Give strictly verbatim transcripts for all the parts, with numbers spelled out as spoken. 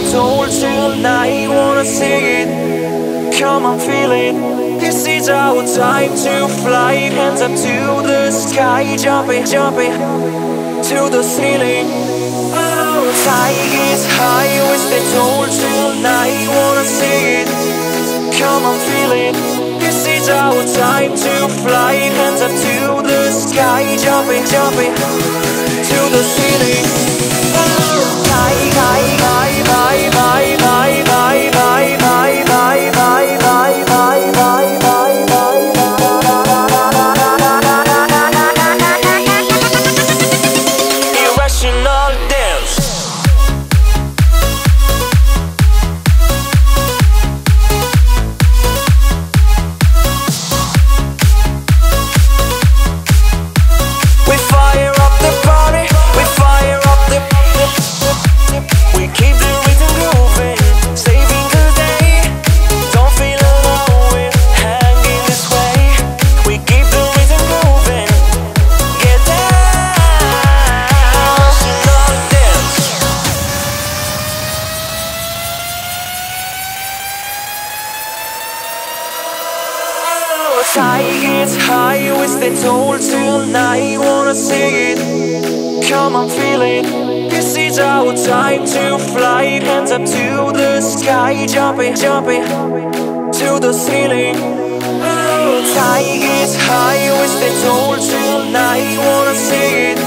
it's old tonight, wanna sing it, come on feel it. This is our time to fly, hands up to the sky, jumping, jumping to the ceiling. Oh, tigers high, it's that old tonight, wanna sing it, come on feel it. This is our time to fly, hands up to the sky, jumping, jumping to the ceiling. Tigers high, it's that old tonight, wanna sing it, come on feel it. This is our time to fly, hands up to the sky, jumping, jumping to the ceiling. Tigers high, it's that old tonight, wanna sing it,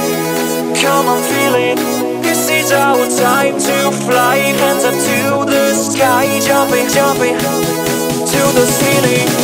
come on feel it. This is our time to fly, hands up to the sky, jumping, jumping to the ceiling.